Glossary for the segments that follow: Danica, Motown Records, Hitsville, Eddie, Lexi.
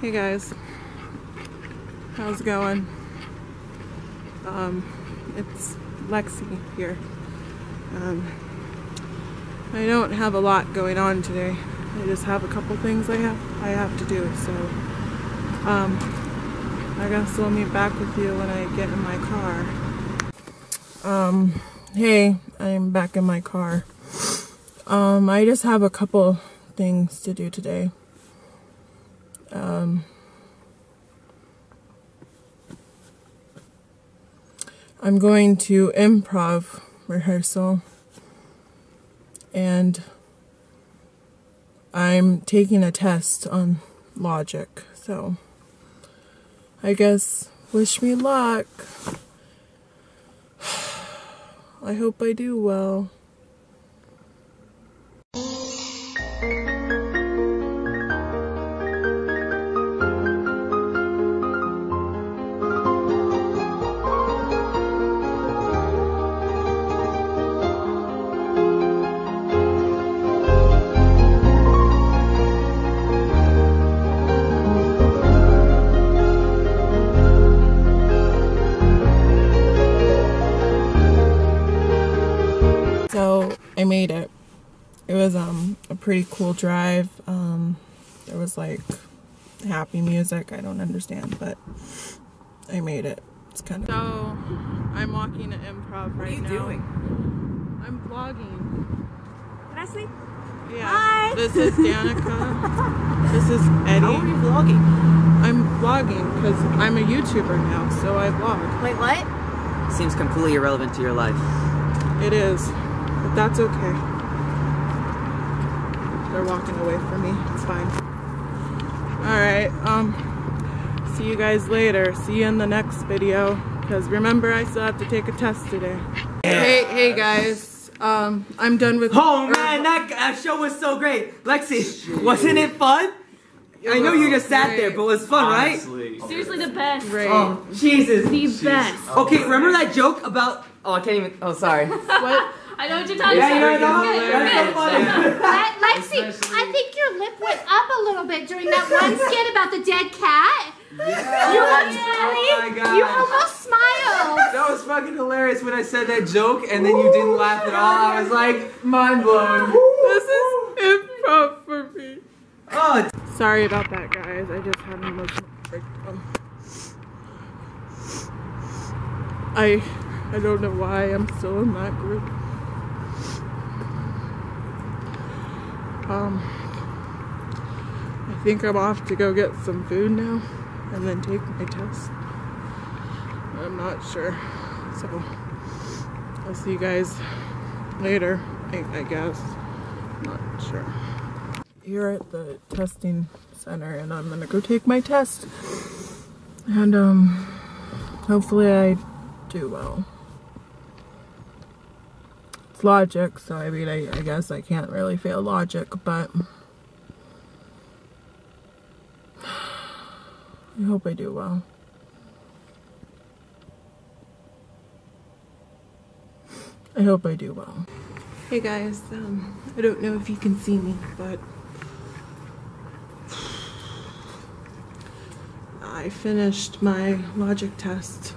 Hey guys, how's it going? It's Lexi here. I don't have a lot going on today. I just have a couple things I have to do. So I guess I'll meet back with you when I get in my car. Hey, I am back in my car. I just have a couple things to do today. I'm going to improv rehearsal, and I'm taking a test on logic, so I guess wish me luck. I hope I do well. I made it. It was a pretty cool drive. There was like happy music. I don't understand, but I made it. It's kind of. So I'm walking to improv right now. What are you doing? I'm vlogging. Can I see? Yeah. Hi. This is Danica. This is Eddie. How are you vlogging? I'm vlogging because I'm a YouTuber now, so I vlog. Wait, what? Seems completely irrelevant to your life. It is. But that's okay. They're walking away from me. It's fine. Alright, see you guys later. See you in the next video. Because remember, I still have to take a test today. Yeah. Hey guys. I'm done with... Oh man, that show was so great. Lexi, jeez. Wasn't it fun? I know you just sat there, but it was fun, honestly, right? Seriously, the best. Right. Oh, Jesus. The best. Okay, remember that joke about... Oh, I can't even... Oh, sorry. What? I know what you're talking about. Lexi, I think your lip went up a little bit during that one skit about the dead cat. Yes. You looked funny. Oh, you almost smiled. That was fucking hilarious when I said that joke and then you didn't laugh at all. I was like, mind blown. This is improv for me. Oh, sorry about that, guys. I just had an emotional breakdown. I don't know why I'm still in that group. I think I'm off to go get some food now and then take my test. I'm not sure. So I'll see you guys later, I guess. Not sure. Here at the testing center, and I'm gonna go take my test. And hopefully I do well. Logic, so I mean I guess I can't really fail logic, but I hope I do well. I hope I do well. Hey guys, I don't know if you can see me, but I finished my logic test.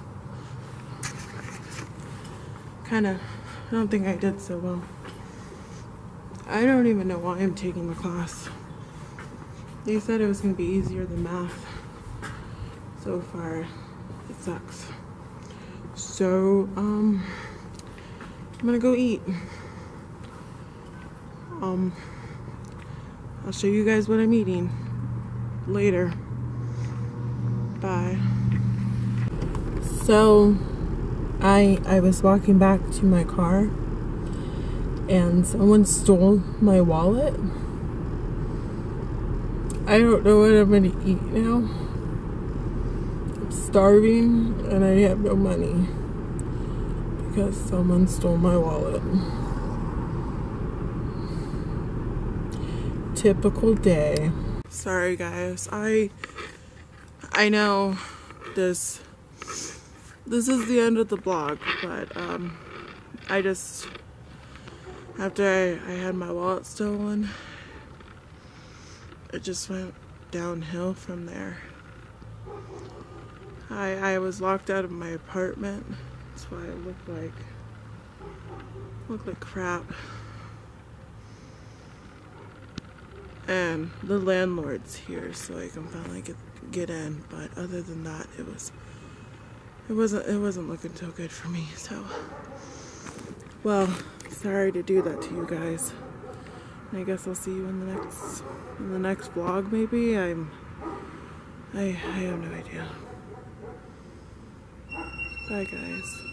Kinda, I don't think I did so well. I don't even know why I'm taking the class. They said it was going to be easier than math. So far, it sucks. So, I'm going to go eat. I'll show you guys what I'm eating later. Bye. So... I was walking back to my car and someone stole my wallet. I don't know what I'm gonna eat now. I'm starving and I have no money because someone stole my wallet. Typical day. Sorry guys, I know this is the end of the vlog, but I just, after I had my wallet stolen, it just went downhill from there. I was locked out of my apartment. That's why I look like crap. And the landlord's here, so I can finally get in. But other than that, it wasn't looking so good for me. So, well, sorry to do that to you guys. I guess I'll see you in the next vlog. Maybe I have no idea. Bye, guys.